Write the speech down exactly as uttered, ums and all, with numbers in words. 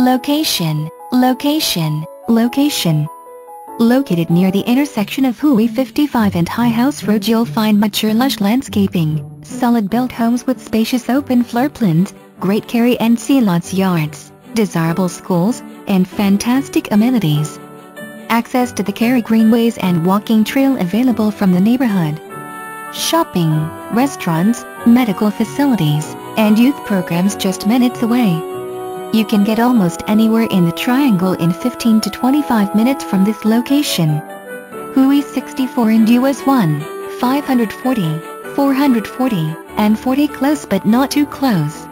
Location, location, location. Located near the intersection of Highway fifty-five and High House Road, you'll find mature lush landscaping, solid-built homes with spacious open floor plans, great Cary and sea lots yards, desirable schools, and fantastic amenities. Access to the Cary greenways and walking trail available from the neighborhood. Shopping, restaurants, medical facilities, and youth programs just minutes away. You can get almost anywhere in the Triangle in fifteen to twenty-five minutes from this location. Highway sixty-four and U S one, five forty, four forty, and forty close but not too close.